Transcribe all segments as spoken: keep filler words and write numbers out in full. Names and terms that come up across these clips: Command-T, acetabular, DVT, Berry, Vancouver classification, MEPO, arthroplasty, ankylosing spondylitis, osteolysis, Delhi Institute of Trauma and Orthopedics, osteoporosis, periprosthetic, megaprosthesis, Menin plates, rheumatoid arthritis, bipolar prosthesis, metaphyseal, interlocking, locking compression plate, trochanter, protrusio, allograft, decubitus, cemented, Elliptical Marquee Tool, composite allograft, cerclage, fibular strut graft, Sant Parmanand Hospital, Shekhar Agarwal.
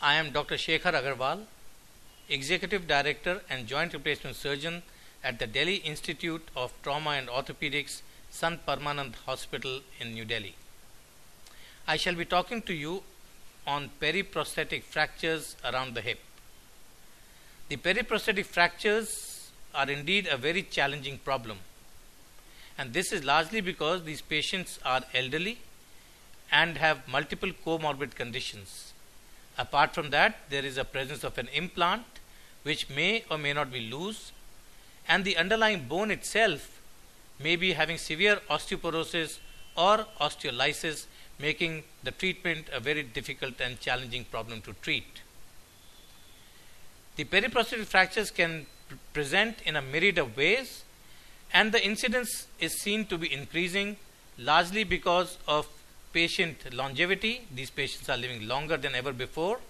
I am Doctor Shekhar Agarwal, Executive Director and Joint Replacement Surgeon at the Delhi Institute of Trauma and Orthopedics, Sant Parmanand Hospital in New Delhi. I shall be talking to you on periprosthetic fractures around the hip. The periprosthetic fractures are indeed a very challenging problem, and this is largely because these patients are elderly and have multiple comorbid conditions. Apart from that, there is a presence of an implant which may or may not be loose, and the underlying bone itself may be having severe osteoporosis or osteolysis, making the treatment a very difficult and challenging problem to treat. The periprosthetic fractures can present in a myriad of ways, and the incidence is seen to be increasing largely because of patient longevity. These patients are living longer than ever before.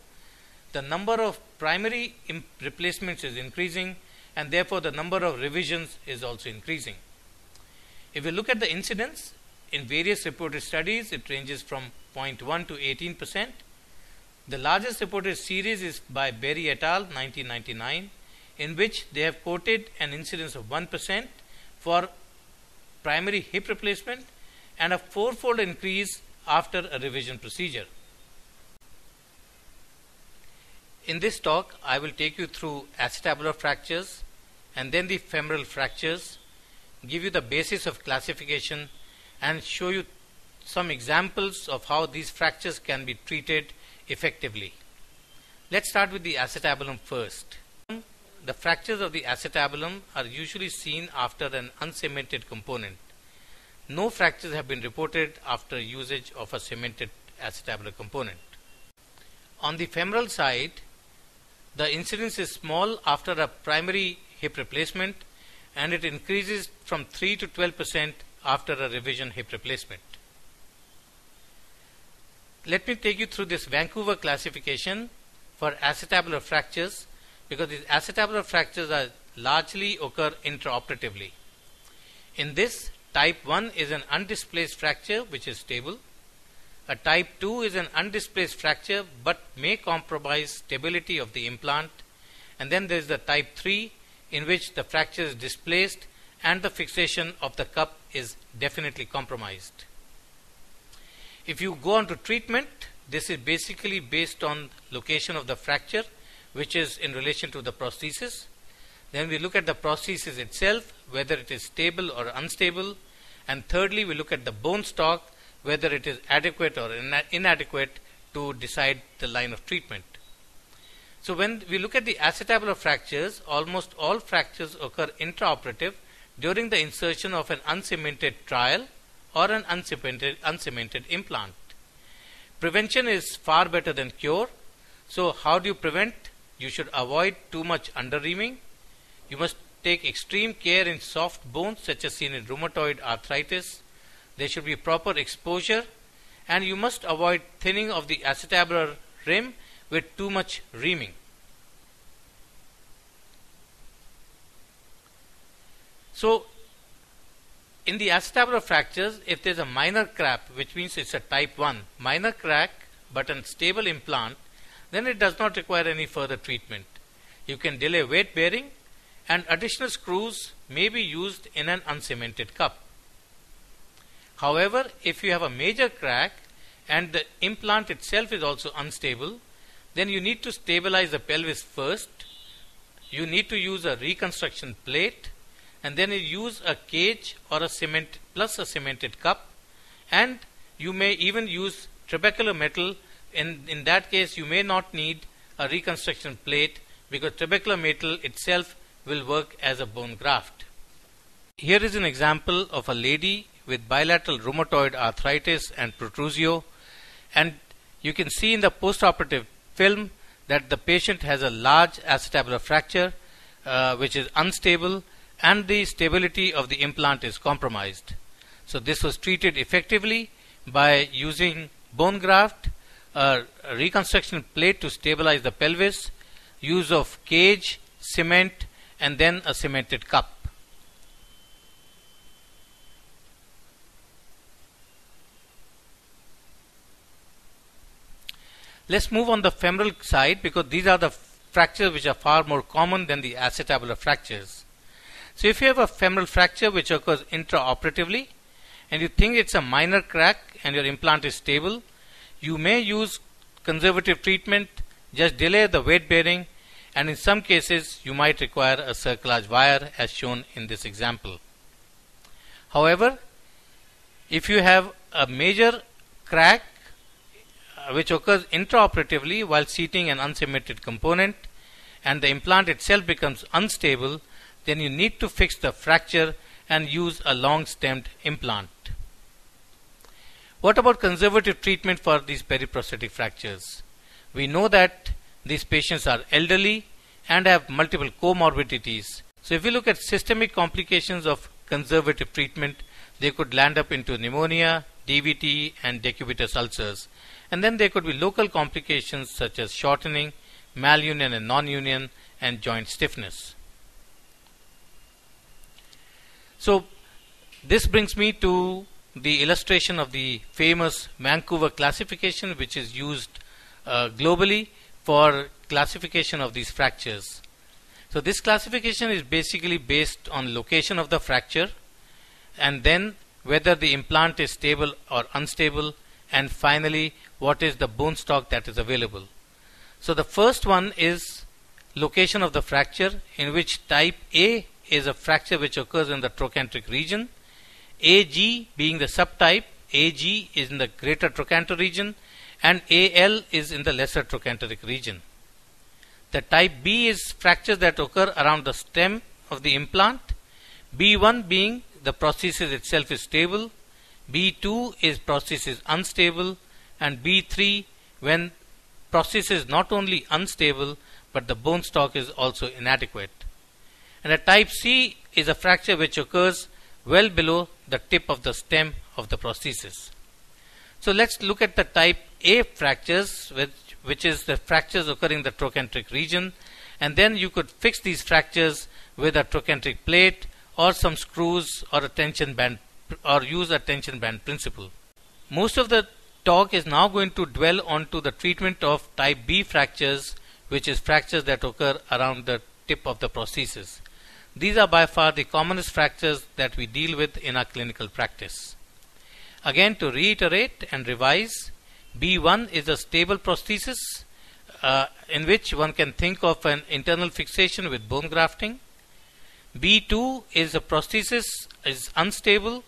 The number of primary replacements is increasing, and therefore the number of revisions is also increasing. If we look at the incidence in various reported studies, it ranges from zero point one to eighteen percent. The largest reported series is by Berry et al. nineteen ninety-nine, in which they have quoted an incidence of one percent for primary hip replacement and a fourfold increase after a revision procedure. In this talk, I will take you through acetabular fractures and then the femoral fractures, give you the basis of classification, and show you some examples of how these fractures can be treated effectively. Let's start with the acetabulum first. The fractures of the acetabulum are usually seen after an uncemented component. No fractures have been reported after usage of a cemented acetabular component. On the femoral side, the incidence is small after a primary hip replacement, and it increases from three to twelve percent after a revision hip replacement. Let me take you through this Vancouver classification for acetabular fractures, because these acetabular fractures are largely occur intraoperatively. In this, type one is an undisplaced fracture which is stable. A type two is an undisplaced fracture but may compromise stability of the implant. And then there is the type three, in which the fracture is displaced and the fixation of the cup is definitely compromised. If you go on to treatment, this is basically based on location of the fracture, which is in relation to the prosthesis. Then we look at the prosthesis itself, whether it is stable or unstable. And thirdly, we look at the bone stock, whether it is adequate or ina inadequate to decide the line of treatment. So when we look at the acetabular fractures, almost all fractures occur intraoperative during the insertion of an uncemented trial or an uncemented, uncemented implant. Prevention is far better than cure. So how do you prevent? You should avoid too much under-reaming. You must take extreme care in soft bones, such as seen in rheumatoid arthritis. There should be proper exposure, and you must avoid thinning of the acetabular rim with too much reaming. So, in the acetabular fractures, if there is a minor crack, which means it's a type one, minor crack but a stable implant, then it does not require any further treatment. You can delay weight bearing, and additional screws may be used in an uncemented cup. However, if you have a major crack and the implant itself is also unstable, then you need to stabilize the pelvis first. You need to use a reconstruction plate, and then you use a cage or a cement plus a cemented cup, and you may even use trabecular metal. In, in that case, you may not need a reconstruction plate, because trabecular metal itself will work as a bone graft. Here is an example of a lady with bilateral rheumatoid arthritis and protrusio, and you can see in the postoperative film that the patient has a large acetabular fracture uh, which is unstable, and the stability of the implant is compromised. So this was treated effectively by using bone graft, uh, a reconstruction plate to stabilize the pelvis, use of cage, cement, and then a cemented cup. Let's move on the femoral side, because these are the fractures which are far more common than the acetabular fractures. So if you have a femoral fracture which occurs intraoperatively and you think it's a minor crack and your implant is stable, you may use conservative treatment, just delay the weight bearing, and in some cases you might require a cerclage wire as shown in this example. However, if you have a major crack which occurs intraoperatively while seating an uncemented component and the implant itself becomes unstable, then you need to fix the fracture and use a long-stemmed implant. What about conservative treatment for these periprosthetic fractures? We know that these patients are elderly and have multiple comorbidities. So if we look at systemic complications of conservative treatment, they could land up into pneumonia, D V T and decubitus ulcers. And then there could be local complications such as shortening, malunion and non-union, and joint stiffness. So this brings me to the illustration of the famous Vancouver classification, which is used uh, globally for classification of these fractures. So this classification is basically based on location of the fracture, and then whether the implant is stable or unstable, and finally what is the bone stock that is available. So the first one is location of the fracture, in which type A is a fracture which occurs in the trochanteric region, A G being the subtype. A G is in the greater trochanter region and A L is in the lesser trochanteric region. The type B is fractures that occur around the stem of the implant, B one being the prosthesis itself is stable, B two is prosthesis unstable, and B three when prosthesis is not only unstable but the bone stock is also inadequate. And a type C is a fracture which occurs well below the tip of the stem of the prosthesis. So let's look at the type A fractures, which, which is the fractures occurring in the trochanteric region, and then you could fix these fractures with a trochanteric plate or some screws or a tension band, or use a tension band principle. Most of the talk is now going to dwell onto the treatment of type B fractures, which is fractures that occur around the tip of the prosthesis. These are by far the commonest fractures that we deal with in our clinical practice. Again, to reiterate and revise, B one is a stable prosthesis uh, in which one can think of an internal fixation with bone grafting. B two is a prosthesis is unstable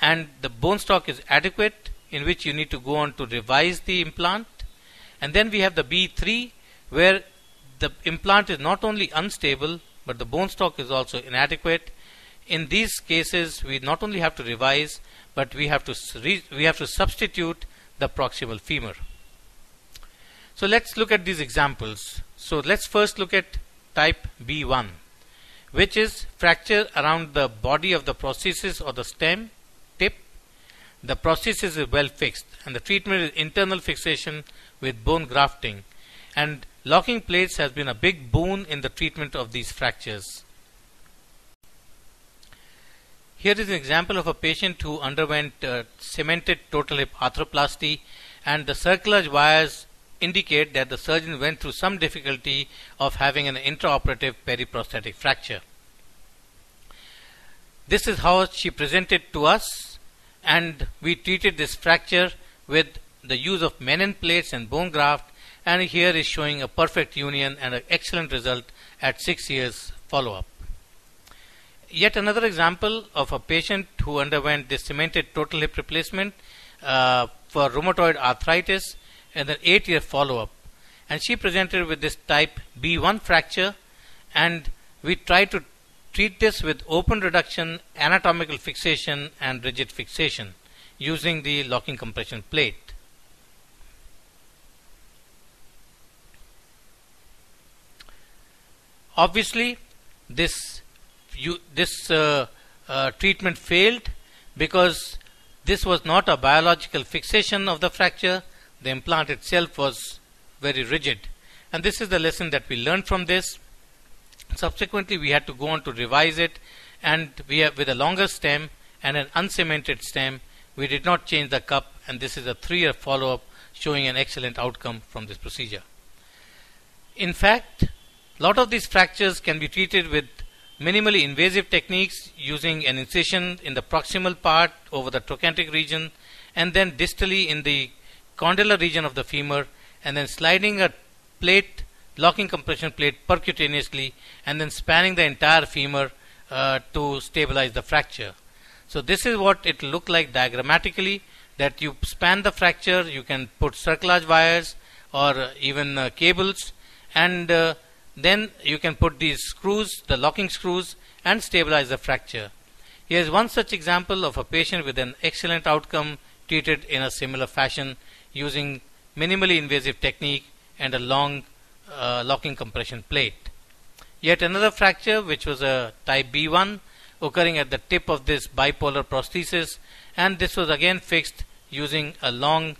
and the bone stock is adequate, in which you need to go on to revise the implant. And then we have the B three, where the implant is not only unstable but the bone stock is also inadequate. In these cases, we not only have to revise, but we have to we have to substitute the proximal femur. So let's look at these examples. So let's first look at type B one, which is fracture around the body of the prosthesis or the stem tip. The prosthesis is well fixed, and the treatment is internal fixation with bone grafting. And locking plates has been a big boon in the treatment of these fractures. Here is an example of a patient who underwent uh, cemented total hip arthroplasty, and the cerclage wires indicate that the surgeon went through some difficulty of having an intraoperative periprosthetic fracture. This is how she presented to us, and we treated this fracture with the use of Menin plates and bone graft, and here is showing a perfect union and an excellent result at six years follow-up. Yet another example of a patient who underwent this cemented total hip replacement uh, for rheumatoid arthritis and an eight-year follow-up. And she presented with this type B one fracture, and we tried to treat this with open reduction, anatomical fixation and rigid fixation using the locking compression plate. Obviously, this you, this uh, uh, treatment failed because this was not a biological fixation of the fracture. The implant itself was very rigid, and this is the lesson that we learned from this. Subsequently, we had to go on to revise it, and we have, with a longer stem and an uncemented stem, we did not change the cup, and this is a three-year follow-up showing an excellent outcome from this procedure. In fact, a lot of these fractures can be treated with minimally invasive techniques using an incision in the proximal part over the trochanteric region and then distally in the condylar region of the femur, and then sliding a plate, locking compression plate, percutaneously, and then spanning the entire femur uh, to stabilize the fracture. So this is what it looked like diagrammatically, that you span the fracture, you can put cerclage wires or even uh, cables, and uh, then you can put these screws, the locking screws, and stabilize the fracture. Here is one such example of a patient with an excellent outcome treated in a similar fashion using minimally invasive technique and a long uh, locking compression plate. Yet another fracture, which was a type B one, occurring at the tip of this bipolar prosthesis, and this was again fixed using a long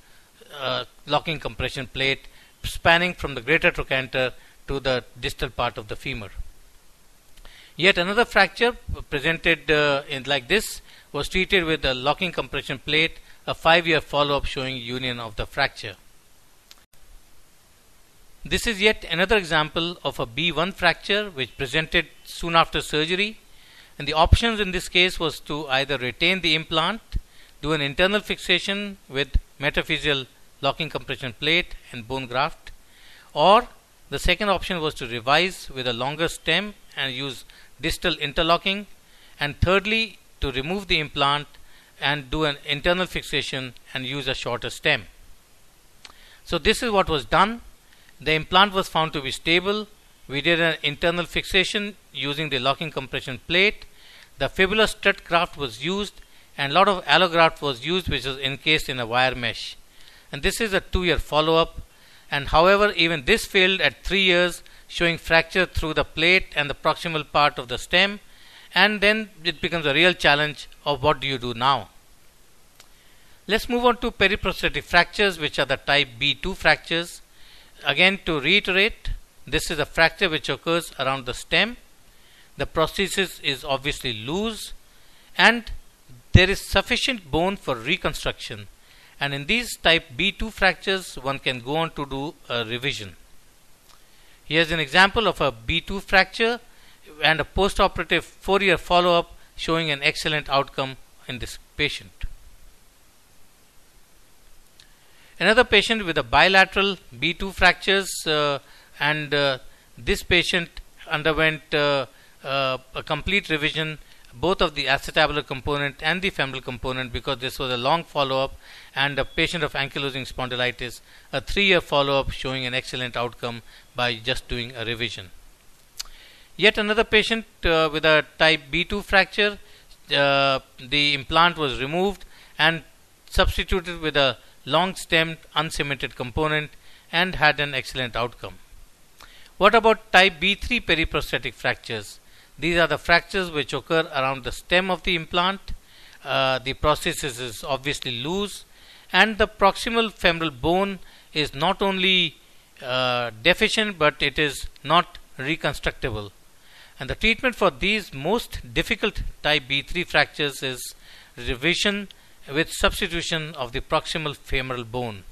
uh, locking compression plate spanning from the greater trochanter to the distal part of the femur. Yet another fracture presented uh, in like this was treated with a locking compression plate, a five-year follow-up showing union of the fracture. This is yet another example of a B one fracture which presented soon after surgery, and the options in this case was to either retain the implant, do an internal fixation with metaphyseal locking compression plate and bone graft, or the second option was to revise with a longer stem and use distal interlocking, and thirdly to remove the implant and do an internal fixation and use a shorter stem. So this is what was done. The implant was found to be stable. We did an internal fixation using the locking compression plate. The fibular strut graft was used, and a lot of allograft was used, which was encased in a wire mesh. And this is a two-year follow-up. And however, even this failed at three years, showing fracture through the plate and the proximal part of the stem. And then it becomes a real challenge of what do you do now. Let's move on to periprosthetic fractures, which are the type B two fractures. Again, to reiterate, this is a fracture which occurs around the stem. The prosthesis is obviously loose, and there is sufficient bone for reconstruction. And in these type B two fractures, one can go on to do a revision. Here's an example of a B two fracture and a post-operative four-year follow-up showing an excellent outcome in this patient. Another patient with a bilateral B two fractures, uh, and uh, this patient underwent uh, uh, a complete revision, both of the acetabular component and the femoral component, because this was a long follow-up, and a patient of ankylosing spondylitis, a three-year follow-up showing an excellent outcome by just doing a revision. Yet another patient uh, with a type B two fracture, uh, the implant was removed and substituted with a long stemmed uncemented component, and had an excellent outcome. What about type B three periprosthetic fractures? These are the fractures which occur around the stem of the implant. Uh, the prosthesis is obviously loose, and the proximal femoral bone is not only uh, deficient, but it is not reconstructable. And the treatment for these most difficult type B three fractures is revision with substitution of the proximal femoral bone.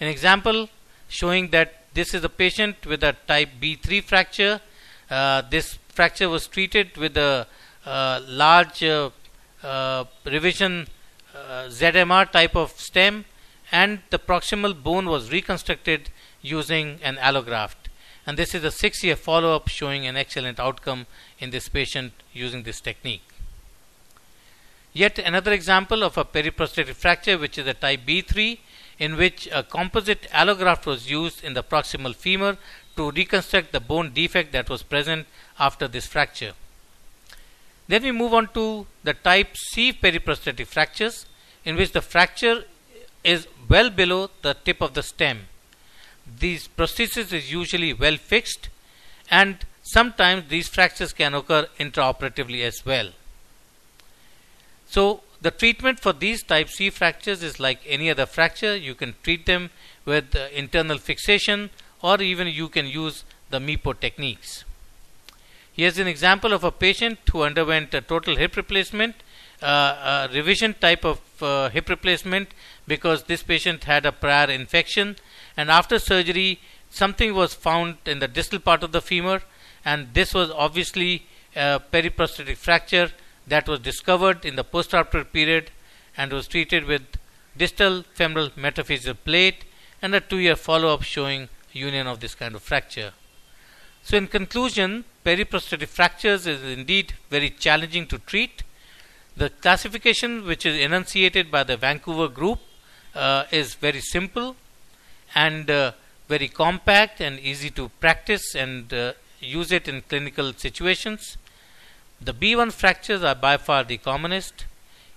An example showing that this is a patient with a type B three fracture. Uh, this fracture was treated with a uh, large uh, uh, revision uh, Z M R type of stem, and the proximal bone was reconstructed using an allograft. And this is a six-year follow-up showing an excellent outcome in this patient using this technique. Yet another example of a periprosthetic fracture, which is a type B three, in which a composite allograft was used in the proximal femur to reconstruct the bone defect that was present after this fracture. Then we move on to the type C periprosthetic fractures, in which the fracture is well below the tip of the stem. These prosthesis is usually well fixed, and sometimes these fractures can occur intraoperatively as well. So the treatment for these type C fractures is like any other fracture. You can treat them with uh, internal fixation, or even you can use the M E P O techniques. Here's an example of a patient who underwent a total hip replacement uh, uh, revision type of uh, hip replacement because this patient had a prior infection, and after surgery something was found in the distal part of the femur, and this was obviously a periprosthetic fracture that was discovered in the post-operative period and was treated with distal femoral metaphyseal plate and a two-year follow-up showing union of this kind of fracture. So in conclusion, periprosthetic fractures is indeed very challenging to treat. The classification which is enunciated by the Vancouver group uh, is very simple and uh, very compact and easy to practice and uh, use it in clinical situations. The B one fractures are by far the commonest.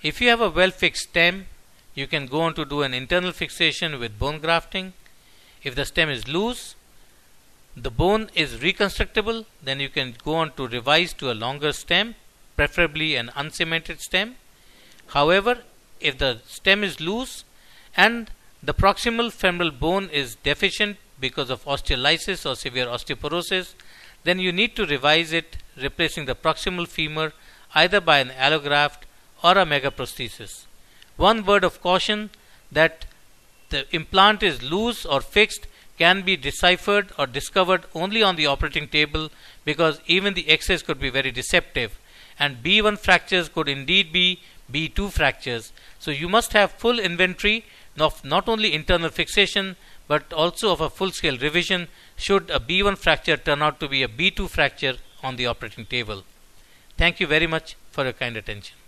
If you have a well-fixed stem, you can go on to do an internal fixation with bone grafting. If the stem is loose, the bone is reconstructible, then you can go on to revise to a longer stem, preferably an uncemented stem. However, if the stem is loose and the proximal femoral bone is deficient because of osteolysis or severe osteoporosis, then you need to revise it, replacing the proximal femur either by an allograft or a megaprosthesis. One word of caution: that the implant is loose or fixed can be deciphered or discovered only on the operating table, because even the X-rays could be very deceptive, and B one fractures could indeed be B two fractures. So you must have full inventory of not only internal fixation but also of a full-scale revision should a B one fracture turn out to be a B two fracture on the operating table. Thank you very much for your kind attention.